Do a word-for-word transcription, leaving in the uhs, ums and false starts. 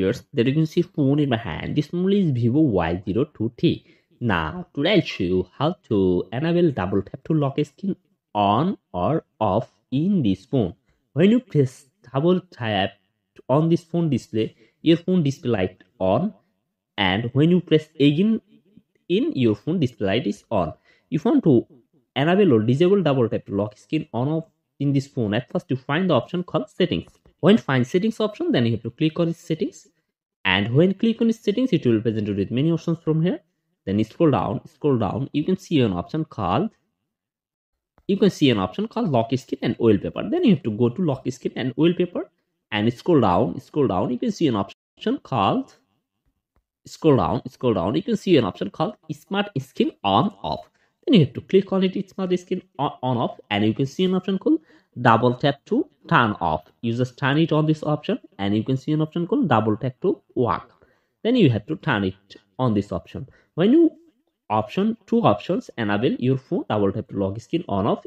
viewers, that you can see phone in my hand. This model is Vivo Y zero two T. Now today I'll show you how to enable double tap to lock a screen on or off in this phone. When you press double tap on this phone display, your phone display light on, and when you press again in, your phone display light is on. If you want to enable or disable double tap to lock screen on off in this phone, at first you find the option called settings. When find settings option, then you have to click on settings, and when click on settings, it will present you with many options from here. Then you scroll down, scroll down, you can see an option called you can see an option called lock screen and wallpaper. Then you have to go to lock screen and wallpaper, and scroll down, scroll down, you can see an option called scroll down, scroll down, you can see an option called smart screen on off. Then you have to click on it, it's smart screen on, on off, and you can see an option called double tap to turn off. You just turn it on this option, and you can see an option called double tap to work. Then you have to turn it on this option. When you option two options enable your phone double tap to lock screen on off.